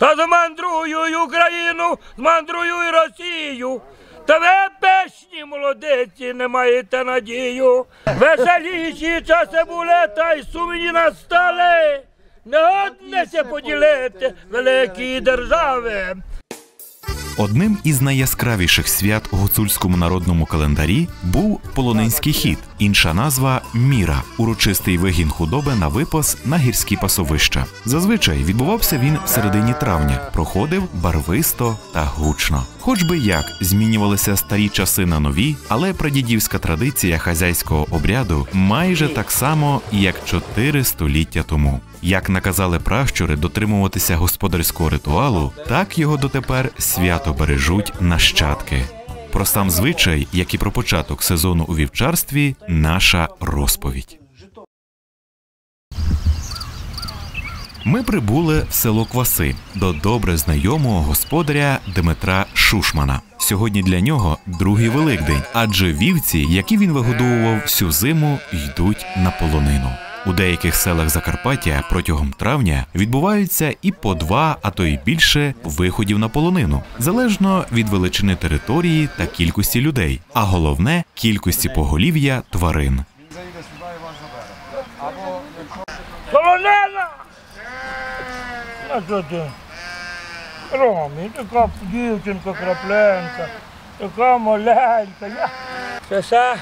Та змандрую й Україну, змандрую й Росію. Та ви, пешні молодиці, не маєте надію. Веселіші часи були, та й сумні настали. Не однеся поділити великі держави. Одним із найяскравіших свят у гуцульському народному календарі був полонинський хід, інша назва – Міра – урочистий вигін худоби на випас на гірські пасовища. Зазвичай відбувався він в середині травня, проходив барвисто та гучно. Хоч би як змінювалися старі часи на нові, але прадідівська традиція хазяйського обряду майже так само, як 4 століття тому. Як наказали пращури дотримуватися господарського ритуалу, так його дотепер свято бережуть нащадки. Про сам звичай, як і про початок сезону у вівчарстві, наша розповідь. Ми прибули в село Кваси до добре знайомого господаря Дмитра Шушмана. Сьогодні для нього другий Великдень, адже вівці, які він вигодовував всю зиму, йдуть на полонину. У деяких селах Закарпаття протягом травня відбуваються і по 2, а то й більше, виходів на полонину, залежно від величини території та кількості людей, а головне – кількості поголів'я тварин. Полонина! А що ти? Ромі, така дівчинка крапленька, така маленька. Це все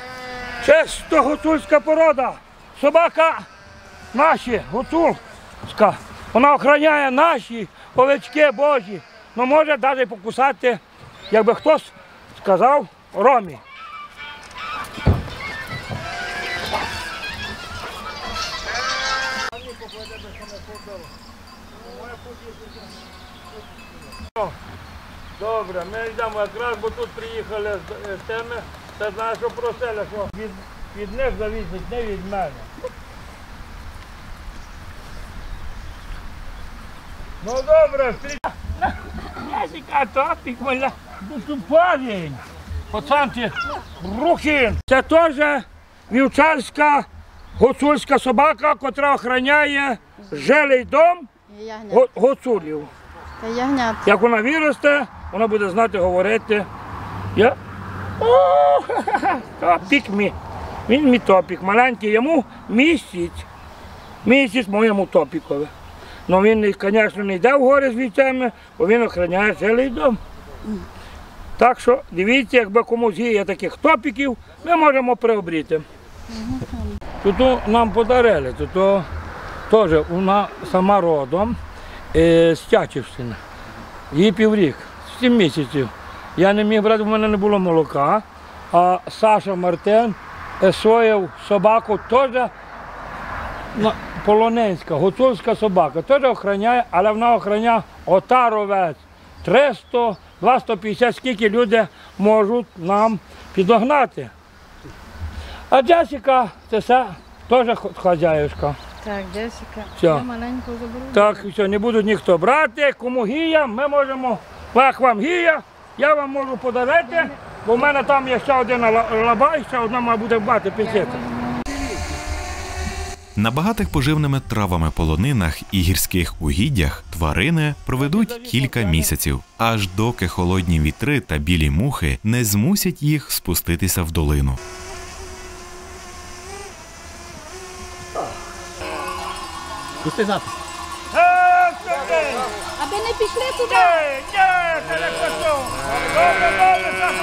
чисто гуцульська порода. Собака наша, гуцульська, вона охороняє наші овечки божі, але може навіть покусати, як би хтось сказав, ромі. Добре, ми йдемо якраз, бо тут приїхали з теми, це знає, що просили, що від них завісить, не від мене. Ну добре, стрічка. Ясіка, топік, маля. Тут парень. Пацанці, рухи. Це теж вівчарська гуцульська собака, котра охороняє жилий дом гуцулів. Як вона виросте, вона буде знати говорити. Я... Топік мій. Він мій топік, маленький, йому місяць моєму топікові. Але він, звісно, не йде в гори з вівцями, бо він охороняє жилий дом. Так що, дивіться, якби комусь є таких топіків, ми можемо приобріти. Тут нам подарили, тут теж вона сама родом з Тячівщини. Їй піврік, 7 місяців. Я не міг брати, в мене не було молока, а Саша Мартин свою собаку теж, полонинська, гуцульська собака, теж охороняє, але вона охороняє отаровець. 300, 250, скільки люди можуть нам підогнати. А Джесіка, це все, теж хазяївська. Так, Джесіка, я маленьку заберу. Так, все, не будуть ніхто брати, кому гія, ми можемо, як вам гія, я вам можу подарити. Бо в мене там є ще один лабай, ще одна має бути бати пісити. На багатих поживними травами полонинах і гірських угіддях тварини проведуть кілька місяців, аж доки холодні вітри та білі мухи не змусять їх спуститися в долину. Пусти запис. Аби не пішли туди. Ні, не пішов. Добре, запис.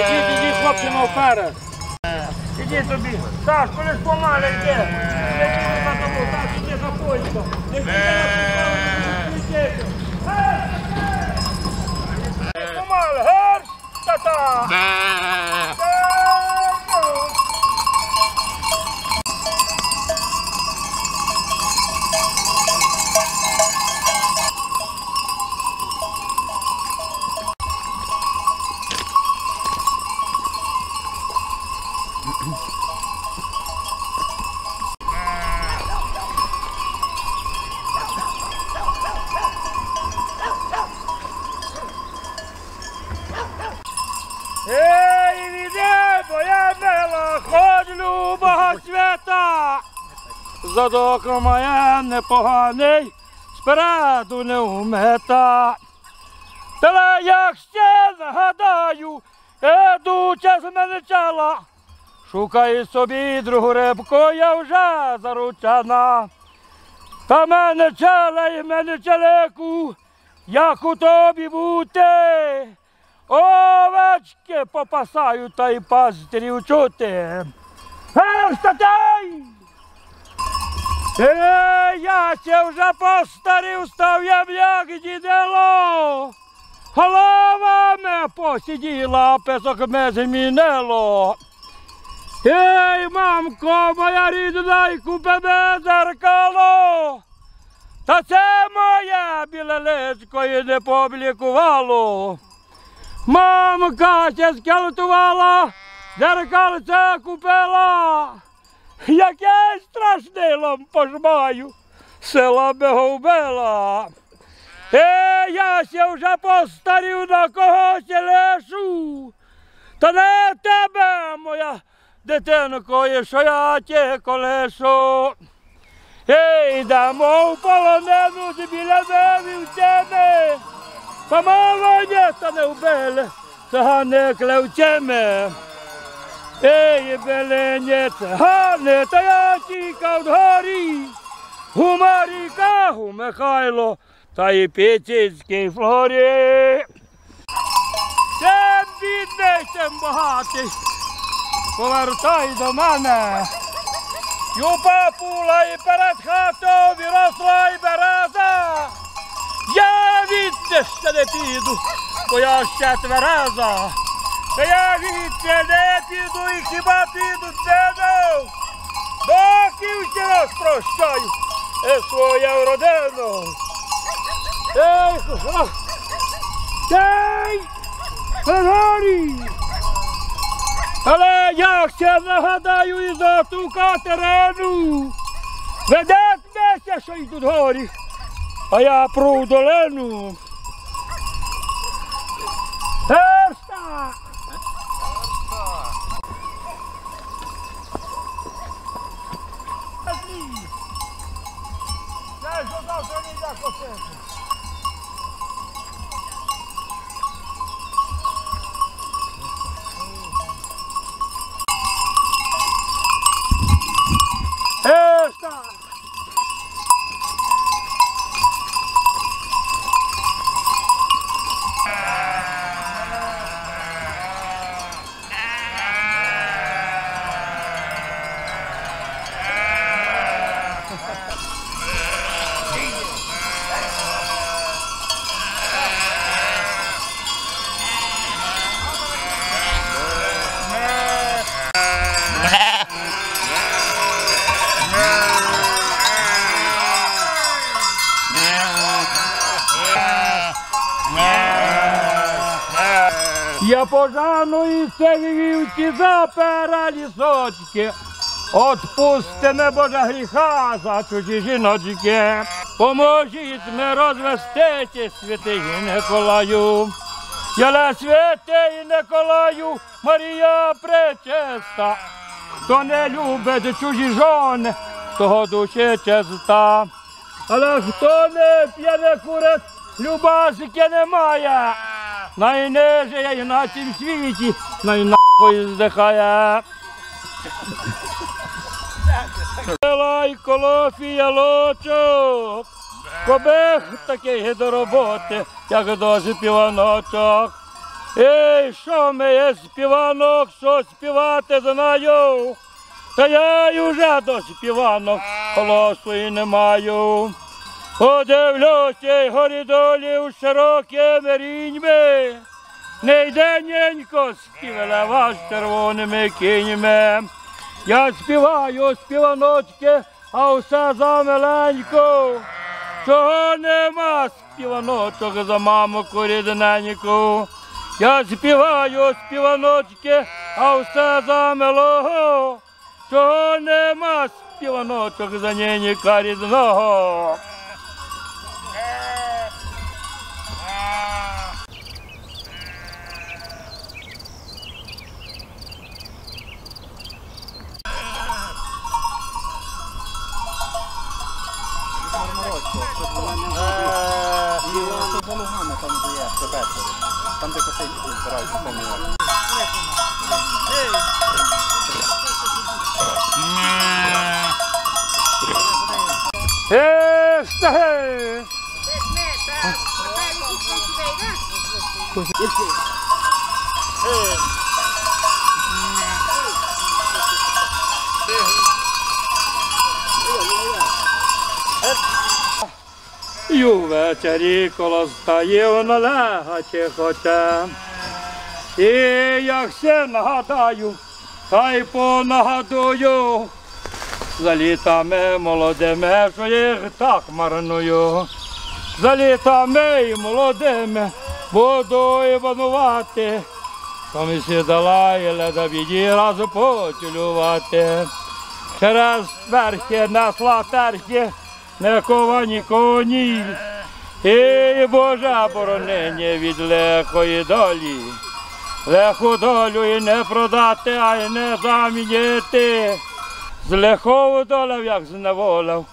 Иди, иди, хлопчина, уперед! Іди тобі. Так, коли ж помаля йде. Так, іди за поїздом. Не піде на підставу. Помаля, гарш, та-та. Задокро моє непоганий, спереду не вмета. Та як ще нагадаю, ідуче з мене чела. Шукаю собі другу рибку, я вже заручена. Та мене чела і мене челику, як у тобі бути. Овечки попасаю та й пастирів чути. Встатай! Я ще вже постарів, став я як дідело. Головами посиділа, песок ми змінило. Ей, мамко, моя рідна, й купи ми дзеркало. Та це моє біле личко і не публікувало. Мамка ще скелетувала, дзеркальце купила. Яке страшнилом пожмаю, сила би говбила. Я ще вже постарів, на когось лишу. Та не тебе, моя дитинко, що я ті колишу. Йдемо в полонину, біля вівцями. Помало ні, та не вбили, цигани клевцями. Ей, белене, цигани, та я тікав дгорі. Гумарі кагу Михайло, та й Піцінський Флорі. Тим бідний, тим багатий, повертай до мене. Юпа пула і перед хатою виросла й береза. Я від ще не піду, бо я ще твереза. Та я відце не піду і хіба піду цену, доки ще раз прощаю свою родину. Ей, кошара! Ей, Григорій! Але я ще нагадаю і за ту Катерину. Веде днеся, що йдуть горі, а я пру долину. Перста! Я пожаную цих вівці за пера лісочки, отпусти не Божа гріха за чужі жіночки. Поможіть ми розвестити святий Николаю. Яле святий Николаю, Марія пречиста. Хто не любить чужі жони, того душі чиста. Але хто не п'є, не курить, любасики немає. Найнижче і на цім світі, найнахуй здихає. Лай коло фіялочок, кобих таких до роботи, як до співаночок. Ей, що ми є співанок, що співати знаю, та я й уже до співанок голосу і не маю. Подивлюся, горі долі широкими ріньми, не йде ненько співала вас червоними кіньми. Я співаю співаночки, а все замиленько. Чого нема співаночок за мамку рідненьку? Я співаю співаночки, а все замилого. Чого нема співаночок за ненька рідного? Там де косить збирають, поміняють. Ей! І ввечері коло стає налегачі хоче. І як все нагадаю, та й понагадую, за літами молодими, що їх так марную. За літами і молодими буду іванувати, там і сідала, і ледовіді разу поцілювати. Через верхи несла терхи, не ковані коні, і Божа боронення від лихої долі. Лиху долю і не продати, а й не замінити. З лихого долав, як зневолав,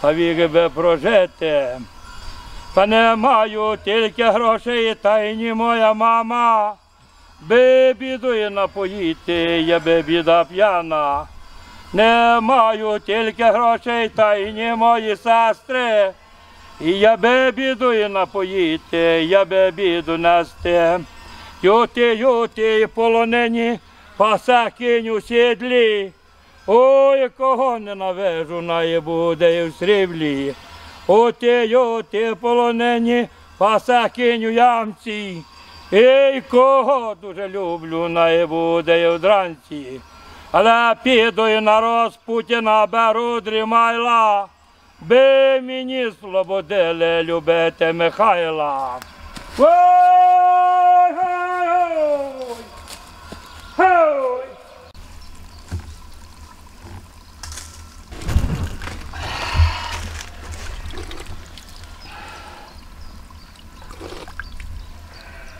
та віки би прожити. Та не маю тільки грошей, та й ні моя мама. Би бідою напоїти, я би біда п'яна. Не маю тільки грошей, та й ні мої сестри. І я би бідою напоїти, я би біду нести. Юті полонині, пасе кінь у сідлі. Ой, кого ненавижу, най буде і в сріблі. Юті полонині, пасе кінь у ямці. Ей, кого дуже люблю, най буде і в дранці. Але піду і на розпуті наберу дрімайла, би мені слободили любити Михайла.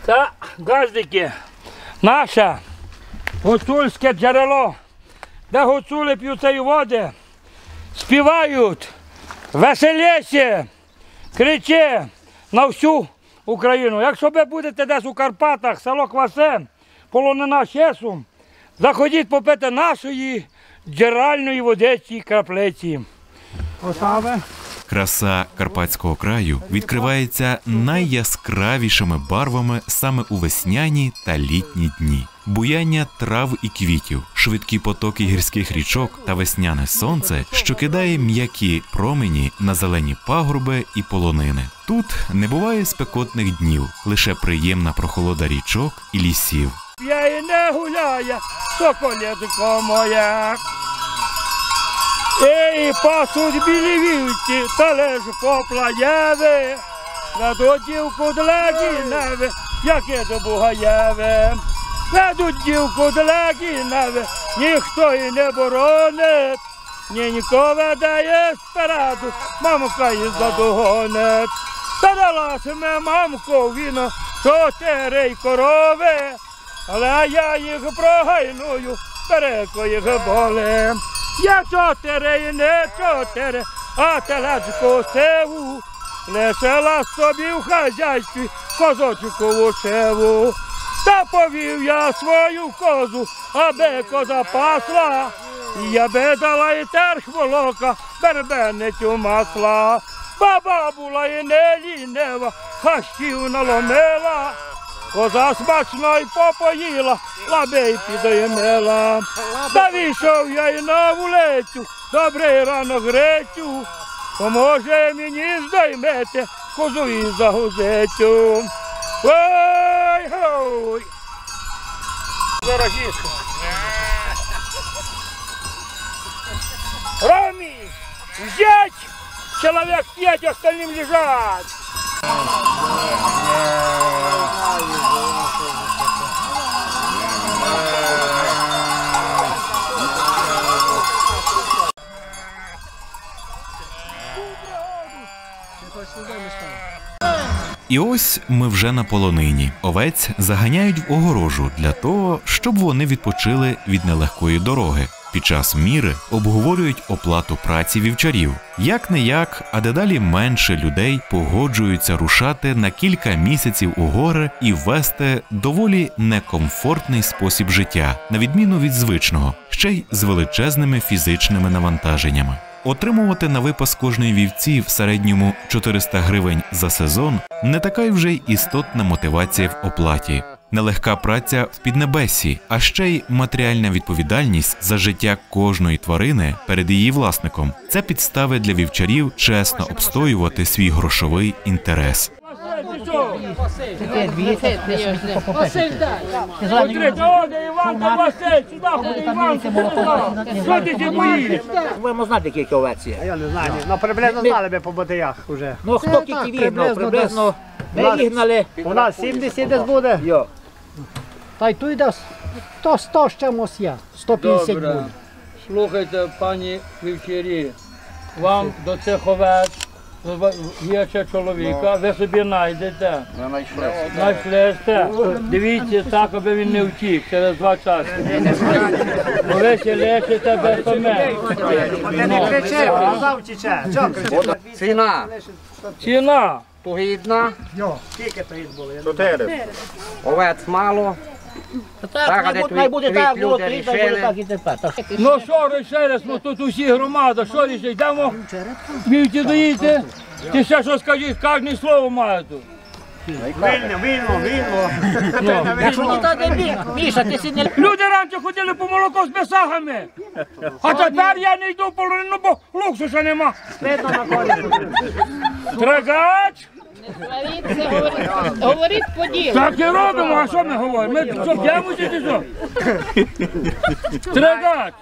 Та, газдики, наше гуцульське джерело, де гуцули п'ють цієї води, співають, веселяться, кричать на всю Україну. Якщо ви будете десь у Карпатах, село Кваси, полонина Шесум, заходіть попити нашої джерельної водичі краплиці. Краса Карпатського краю відкривається найяскравішими барвами саме у весняні та літні дні. Буяння трав і квітів, швидкі потоки гірських річок та весняне сонце, що кидає м'які промені на зелені пагорби і полонини. Тут не буває спекотних днів, лише приємна прохолода річок і лісів. Я й не гуляю, соколєтко моя, і пасуть білі вівці, та лиш поплаєви, ведуть дівку далекі неви, як і до Бугаєви. Ведуть дівку далекі неви, ніхто і не боронить, нінько веде спереду, мамка і задогонить. Та далась ми мамку віно, 4 корови, але я їх прогайную, переко їх болим. Я 4 і не 4, а телечку сиву, лишила собі в хазяйстві козочкову шиву. Та повів я свою козу, аби коза пасла, і я би дала і терх волока, бербеницю масла. Баба була і не лінива, хащів наломила, Коза смачно й попоїла, лабей підоймела. Та вийшов я й на вулицю, добрий ранок грецю. Поможе мені здоймете козу і загузетю. Ой-ой! Дорогішко! Ромі! Взять! Человек 5, остальным лежать! І ось ми вже на полонині. Овець заганяють в огорожу для того, щоб вони відпочили від нелегкої дороги. Під час міри обговорюють оплату праці вівчарів. Як-не-як, а дедалі менше людей погоджуються рушати на кілька місяців у гори і вести доволі некомфортний спосіб життя, на відміну від звичного, ще й з величезними фізичними навантаженнями. Отримувати на випас кожної вівці в середньому 400 гривень за сезон не така й вже й істотна мотивація в оплаті. Нелегка праця в Піднебесі, а ще й матеріальна відповідальність за життя кожної тварини перед її власником – це підстави для вівчарів чесно обстоювати свій грошовий інтерес. Ви знаєте, скільки овець є? Я не знаю, але приблизно знали б по батаях вже. Ну, хто тільки вігнав, приблизно вигнали. У нас 70 десь буде. Та й тут йде 100 ще мось є, 150 буде. Слухайте, пані вівчарі, вам до цих овець є ще чоловіка, ви собі знайдете. Найшлесте. Дивіться так, аби він не втік через 2 часи. Бо ви ще лишите без помер. Не кричи, казав тіче. Ціна. Ціна. Тугідна. Скільки тугід було? 4. Овець мало. Найбуде так, було 3, найбуде так і тепер. Ну що рішили, ну тут усі громада, що рішили, йдемо, вівці доїти, ти ще що скажіть, кожне слово має тут. Вільно. Люди раніше ходили по молоко з бесагами, а тепер я не йду в полонину, бо луксу ще нема. Трагач! Говоріть по ділу. Так і робимо, а що ми говоримо? Ми що, п'ємося чи що? Тригач!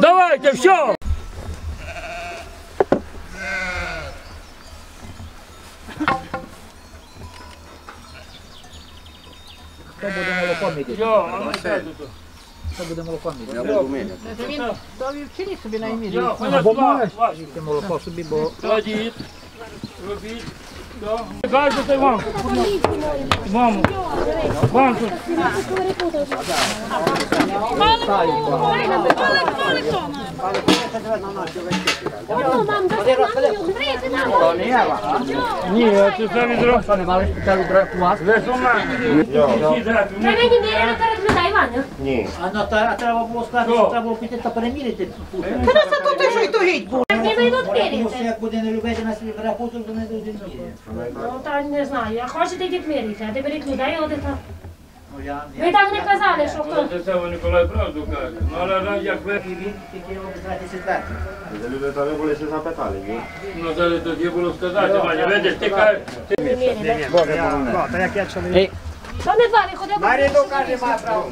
Давайте, все! Хто буде молоком їдити? Це буде молоко міряти. До вівчині собі найміряти. Бо маєш молоко собі, бо... Кладіть, робіть. Кажете вам. Маму. Вам тут. Малико. Воно нам достану. Прийти нам. Ні, це все відро. Ви сумаєте. Треба ні міряти перед людей, Іване. Ні. А треба було сказати, що треба було піти та переміряти. Та нас а тут і що й тугіть було. Як буде не любити нас, рахуйте, то не буде міряти. Ну, та не знаю. А хочете, йдіть міряти, а ти беріть людей, одете. Ви так не казали, що хто... Це все, Ніколай, правду каже. Але як ви... Люди тоді були ще запитали, ні? Ну, тоді було сказати, Ваня, видиш, ти кажеш... Та як я чоловік... Та не звали, ходи... Маріду каже, має право.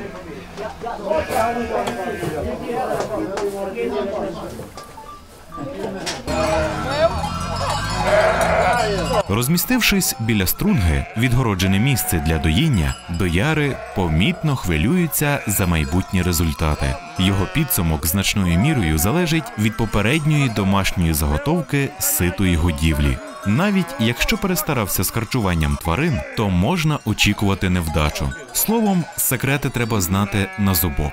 Розмістившись біля струнги, відгороджене місце для доїння, дояри помітно хвилюються за майбутні результати. Його підсумок значною мірою залежить від попередньої домашньої заготовки ситої годівлі. Навіть якщо перестарався з харчуванням тварин, то можна очікувати невдачу. Словом, секрети треба знати на зубок.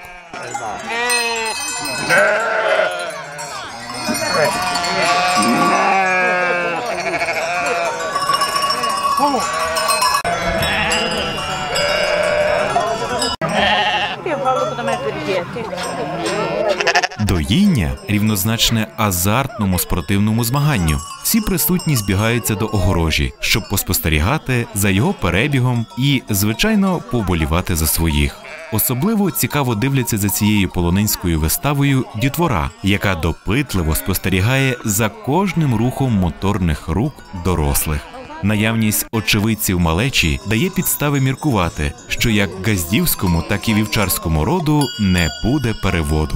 Доїння рівнозначне азартному спортивному змаганню. Всі присутні збігаються до огорожі, щоб поспостерігати за його перебігом і, звичайно, поболівати за своїх. Особливо цікаво дивляться за цією полонинською виставою дітвора, яка допитливо спостерігає за кожним рухом моторних рук дорослих. Наявність очевидців малечі дає підстави міркувати, що як газдівському, так і вівчарському роду не буде переводу.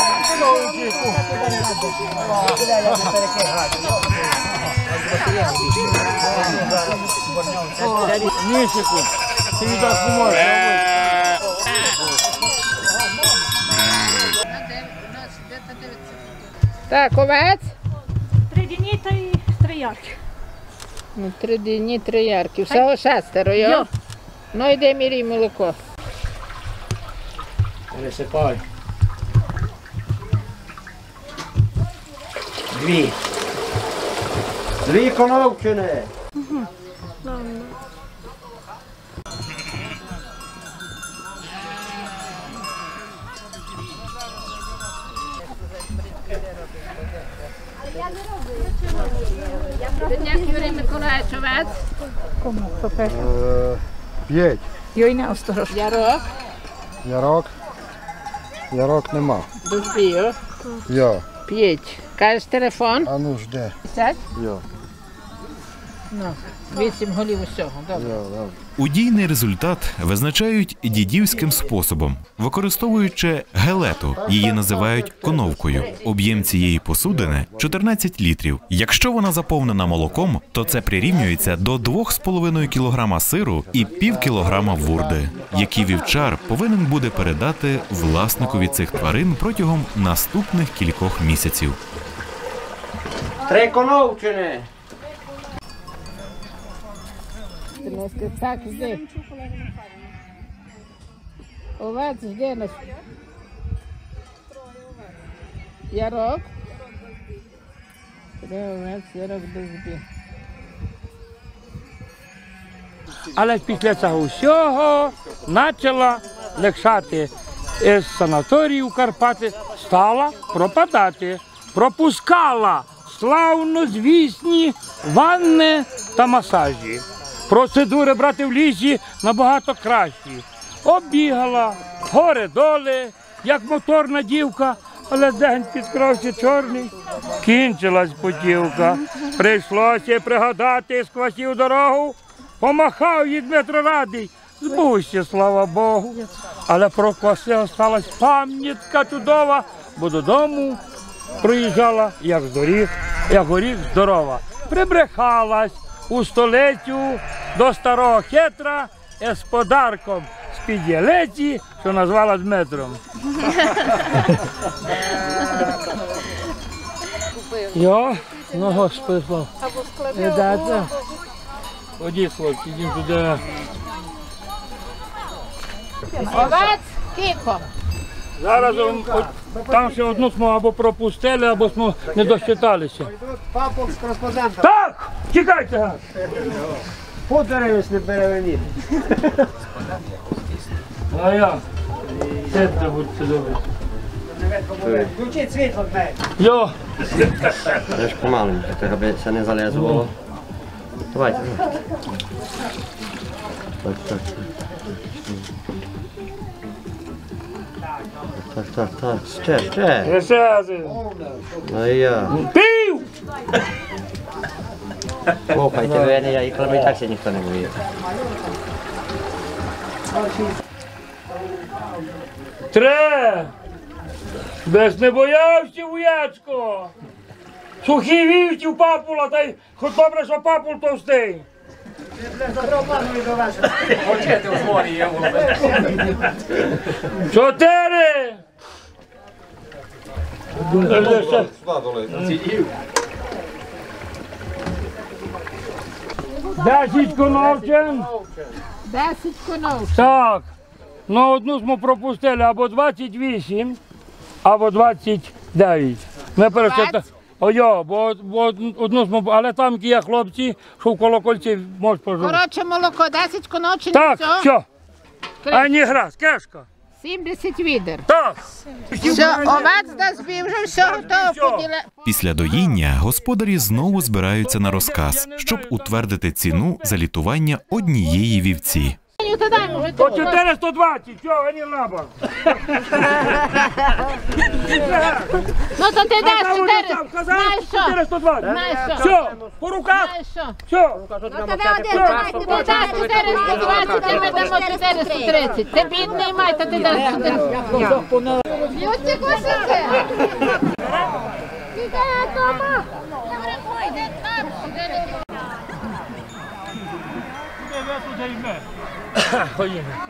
Так, овець? 3 дні та й 3 ярки. Ну, 3 дні, 3 ярки. Всього 6, йо? Ну, йди, міряй молоко. Пересипай. 2. 2 коновчини. Угу. Ладно. Дняк Юрій Миколаївич, овець? Кому? Попер? 5. Йойна, осторожно. Ярок? Ярок? Ярок нема. Дузбіо? Йо. 5. Кажеш телефон? А ну ж де? 10? Йо. Ну, 8 голів усього, добре. Удійний результат визначають дідівським способом, використовуючи гелету. Її називають коновкою. Об'єм цієї посудини – 14 літрів. Якщо вона заповнена молоком, то це прирівнюється до 2,5 кг сиру і пів кілограма вурди, які вівчар повинен буде передати власникові цих тварин протягом наступних кількох місяців. 3 коновчини! Так, жди. Овець, жди нас. Ярок. 3 овець, ярок без бі. Але після цього усього почала легшати із санаторію Карпати, стала пропадати, пропускала славнозвісні ванни та масажі. Процедури брати в лісі набагато кращі. Оббігала, гори-доли, як моторна дівка, але день підкрався чорний. Кінчилась путівка. Прийшлося пригадати, сквасів дорогу. Помахав їй Дмитро радий. Збувся, слава Богу. Але про Кваси осталась пам'ятка чудова, бо додому приїжджала, як горіх здорова. Прибрехалась у столицю до старого хитра з подарком з-під гелеті, що назвала Дмитром. Йо, ну Господи, слава. Видається? Ході, хлопці, йдемо туди. Овець, кіко. Зараз там ще одну смо або пропустили, або смо не досчиталися. Папок з кореспондентом. Так! Тікайте, гад! Подивись, не перевиніть. А я? Сидьте, будьте добре. Включіть світло в мене. Йо! Я ж помаленько, аби це не залезувало. Давайте. Так, так. Так, так, так, ще. Ну і я. Пів! Слухайте, ви не ікламітація ніхто не боїть. Тре! Десь не боявся, вуячко! Сухі вівців папула, та й хоч добре, що папул товстий. 10 коновчин. 10 коновчин. Так. Ну одну ми пропустили або 28, або 29. Ми перечитали. Ой, бо одну, але там є хлопці, що в колокольці можуть пожити. Коротше, молоко, 10 коновчин. Так, все. Ані грас, кешка. 70 відер. Так. Все, овець да збив, вже все готово поділи. Після доїння господарі знову збираються на розказ, щоб утвердити ціну за літування однієї вівці. По 420, все, ані лаба. Ну то ти дасть 400, знаєш що? 420, все, по руках, все. Ну тоді один, ти дасть 420, ти ми дамо 430. Ти бідний май, то ти дасть 430. Люди косяки! Іде, Тома! Іде, там!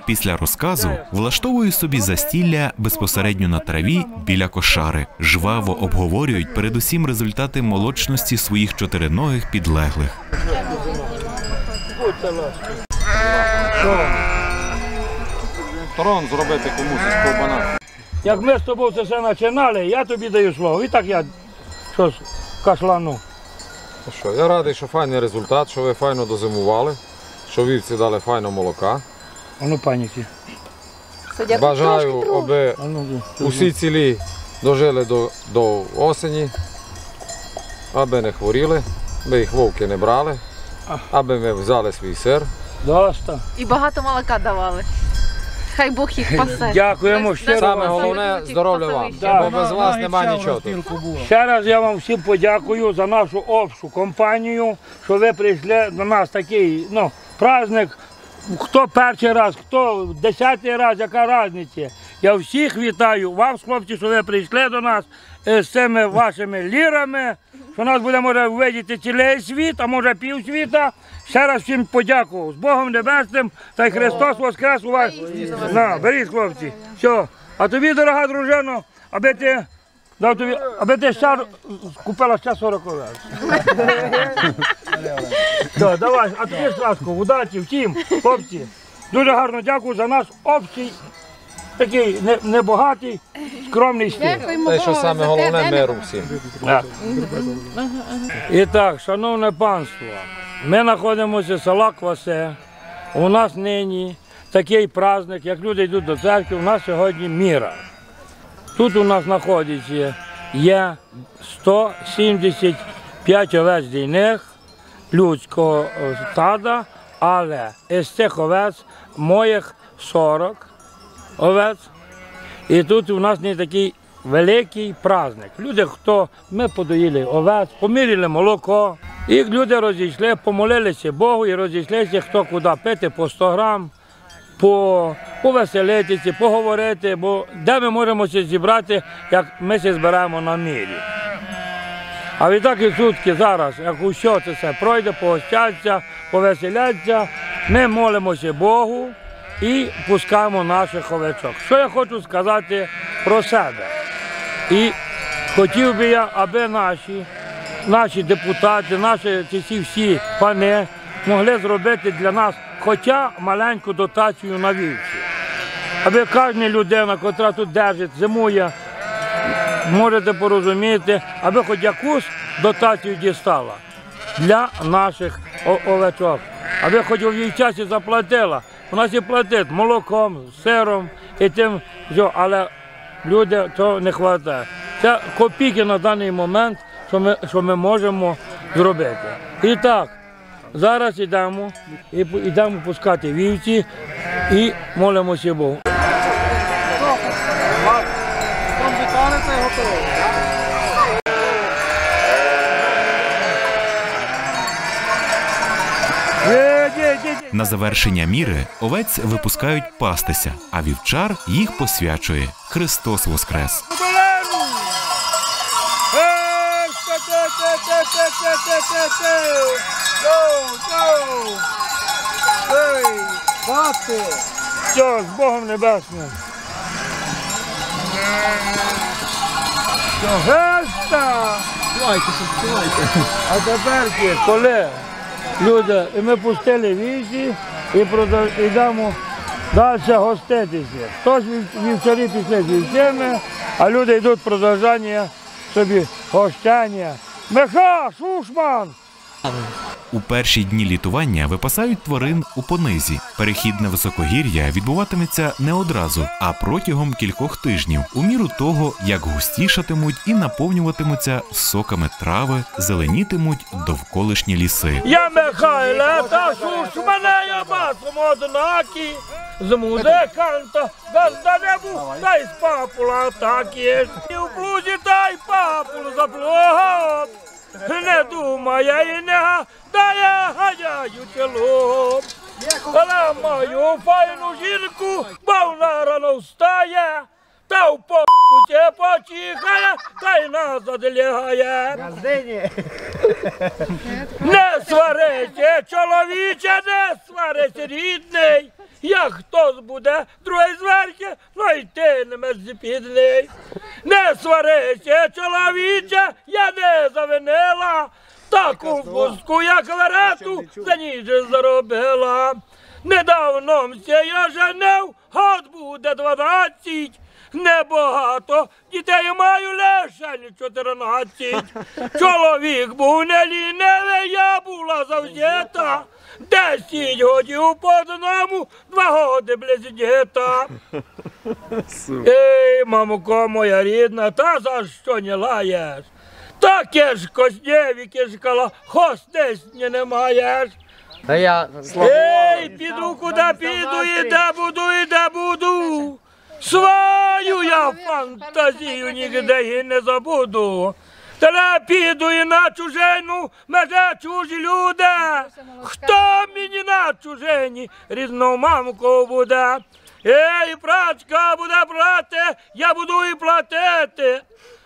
Після розказу влаштовую собі застілля безпосередньо на траві біля кошари. Жваво обговорюють передусім результати молочності своїх чотириногих підлеглих. Трон зробити комусь з кобана. Як ми з тобою це все починали, я тобі даю слово. І так я щось кашлану. Я радий, що файний результат, що ви файно дозимували, що вівці дали файно молока. Ану, паніки. Бажаю, аби усі цілі дожили до осені, аби не хворіли, аби їх вовки не брали, аби ми взяли свій сир. І багато молока давали. Хай Бог їх пасе. Дякуємо щиро. Саме головне – здоров'я вам, бо без вас немає нічого. Ще раз я вам всім подякую за нашу общу компанію, що ви прийшли до нас такий, ну, праздник. Хто перший раз, хто десятий раз, яка різниця. Я всіх вітаю, вам, хлопці, що ви прийшли до нас з цими вашими лірами, що нас буде, може, видіти цілий світ, а може півсвіта. Ще раз всім подякував. З Богом Небесним, та й Христос воскрес у вас. На, беріть, хлопці. Все. А тобі, дорога дружина, аби ти... Аби ти ще купила ще 40 овець. Давай, а тобі страшно, удачі, всім, хлопці. Дуже гарно дякую за наш общий, такий небагатий, скромний стиль. Те, що саме головне, миру всім. І так, шановне панство, ми знаходимося в села Кваси. У нас нині такий праздник, як люди йдуть до церкви, у нас сьогодні Міра. Тут у нас знаходиться є 175 овець дійних людського стада, але із цих овець моїх 40 овець. І тут у нас не такий великий праздник. Люди, хто ми подоїли овець, поміряли молоко, і люди розійшли, помолилися Богу і розійшлися, хто куди пити по 100 грам. Повеселитися, поговорити, бо де ми можемо зібрати, як ми збираємо на Мірі. А відтак і сутки зараз, як усе це все пройде, погостяться, повеселяться, ми молимося Богу і пускаємо наших овечок. Що я хочу сказати про себе? І хотів би я, аби наші депутати, наші всі пани могли зробити для нас хоча маленьку дотацію на вівці, аби кожна людина, яка тут держить, зимує, можете порозуміти, аби хоч якусь дотацію дістала для наших овечок, аби хоч у її часі заплатила. Вона всі платить молоком, сиром і тим, але людям цього не вистачає. Це копійки на даний момент, що ми можемо зробити. І так. Зараз йдемо пускати вівці і молимося Богу. На завершення Міри овець випускають пастися, а вівчар їх посвячує Христос воскрес. Все, з Богом Небесним! Що геста! А тепер, коли люди, і ми пустили віці, і йдемо далі гоститися. Тож вівчарі пішли з вівцями, а люди йдуть продовження собі гощання. Миха, Шушман! У перші дні літування випасають тварин у понизі. Перехід на високогір'я відбуватиметься не одразу, а протягом кількох тижнів, у міру того, як густішатимуть і наповнюватимуться соками трави, зеленітимуть довколишні ліси. Я Михайле, та шуш мене, я басом однакі, з музиканта, газда небу, та й з папула так є. І в блузі, та й папулу заплогав. Не думає і не гадає, гаяю тілом. Але маю файну жінку, бо вона рано встає, та в п***ті почихає, та й назад лягає. Не сварися, чоловіче, не сварися, рідний. Як хтось буде, другий зверхи, ну й ти не мерзіпідний. Не сварися, чоловіче, я не завинила, таку вузку, як верету, за ніж заробила. Недавно мся я женив, год буде 12, небагато, дітей маю лише 14. Чоловік був не лінивий, я була завзята, 10 годів по одному, 2 роки близнята. Ей, мамко моя рідна, та за що не лаєш? Та кишко снєві кишкала, хости сні не маєш. Ей, піду куди піду, і де буду, і де буду. Свою я фантазію нігде і не забуду. Та не піду і на чужину, мене чужі люди. Хто мені на чужині рідну мамку буде? Ей, прачка буде брати, я буду і платити.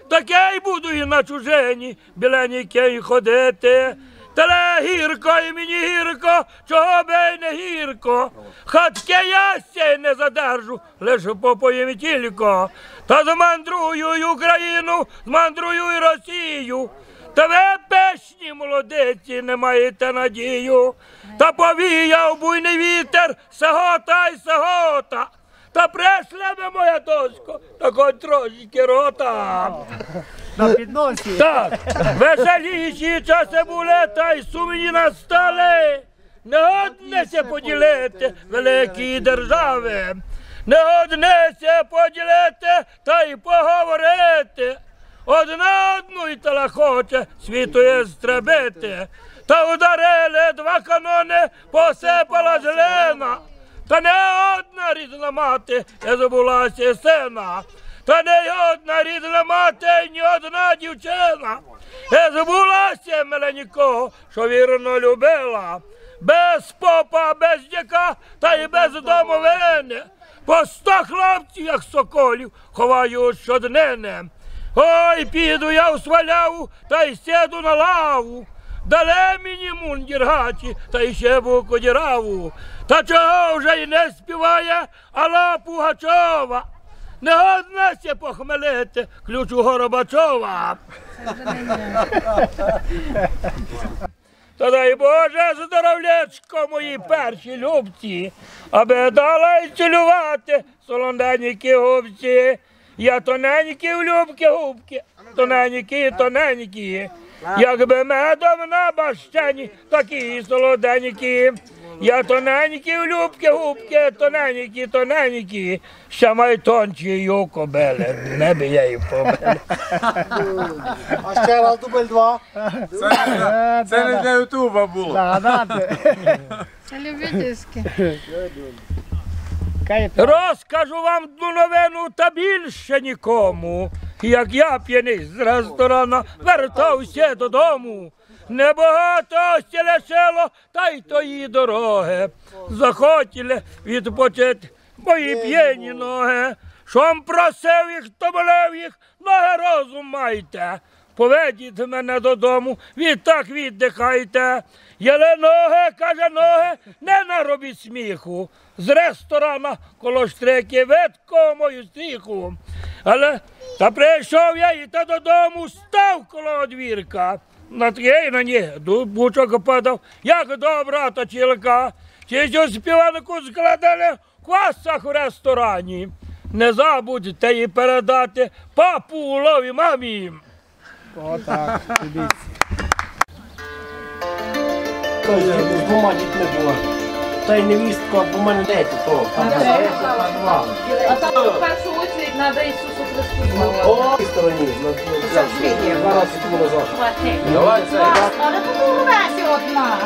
Таке й буду і на чужині, біленький ходити. Та не гірко і мені гірко, чого би й не гірко. Хатки я сей не задержу, лиш попоїм тілько. Та змандрую й Україну, змандрую й Росію. Та ви, пишні молодиці, не маєте надію. Та повіяв буйний вітер, сагота й сагота. Та прийшли ви, моя дочко, та хоч трошечки рота. На підносі. Так, веселіші часи були, та й сумні настали. Не однеся поділити великі держави. Не однеся поділити, та й поговорити. Одна одну й телехоче світу є стребити. Та ударили 2 канони, посипала зелена. Та не одна рідна мати не забулася сина. Та не одна рідна мати, ні одна дівчина. Не забулася мене нікого, що вірно любила. Без попа, без дяка, та й без домовини. По 100 хлопців, як соколів, ховаю щоднини. Ой, піду я в сваляву, та й сіду на лаву. Дали мені мундір гаті, та й ще буку діраву. Та чого вже й не співає Алла Пугачова. Не одна ще похмелити ключу Горбачова. Та дай Боже здоров'ячко мої перші любці, аби дала й цілювати солоненькі губці. Я тоненькі в любки губки, тоненькі, тоненькі. Якби медом на бащені, такі солоденькі. Я тоненькі в любки губки, тоненькі, тоненькі. Ще май тончі у кобили, не би я її побили. А ще раз дубль 2. Це не для ютуба було. Це любительське. Розкажу вам одну новину та більше нікому. Як я п'яний з ресторана вертався додому. Небагато ще лишило, та й тої дороги. Захотіли відпочити мої п'яні ноги. Шом просив їх, то молив їх, ноги розум майте. Поведіть мене додому, відтак віддихайте. Єли ноги, каже ноги, не наробіть сміху. З ресторана коло штрики видко мою стріху. Але Та прийшов я і та додому став коло одвірка. На тє і на нє бучок опадав. Як добра та чілка. Чи цю співанку складали в Квасах у ресторані. Не забудьте їй передати папу улові мамі. Отак, дивіться. Тож з двома дітьми була. Та й невістка, бо в мене дети то. А там в першу очередь треба Ісусу Христу славити. О, в стороні. Два рази тому назад. Давай, це. Але тут у Ресі одна.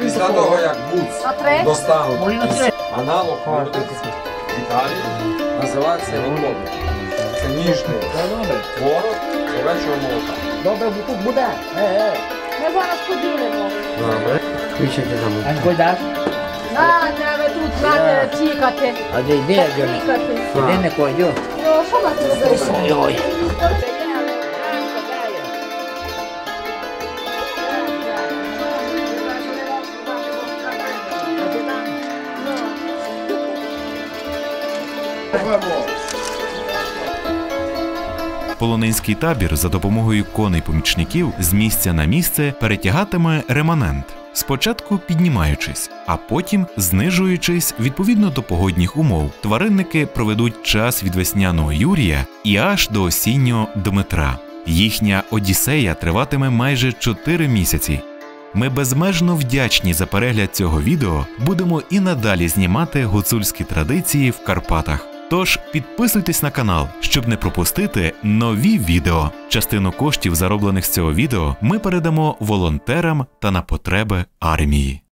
Після того, як буц достануть аналог в Італії, називається голубок. Це ніжний творог овечого молока. Добре, бо тут буде. Ми зараз поділимо. Аж гойдаш? Так, треба тут брати, тікати. А де йди, я дьому? Іди, не койду. Ну, що нас не зайшло? Полонинський табір за допомогою коней-помічників з місця на місце перетягатиме реманент, спочатку піднімаючись, а потім знижуючись відповідно до погодних умов. Тваринники проведуть час від весняного Юрія і аж до осіннього Дмитра. Їхня одіссея триватиме майже 4 місяці. Ми безмежно вдячні за перегляд цього відео, будемо і надалі знімати гуцульські традиції в Карпатах. Тож підписуйтесь на канал, щоб не пропустити нові відео. Частину коштів, зароблених з цього відео, ми передамо волонтерам та на потреби армії.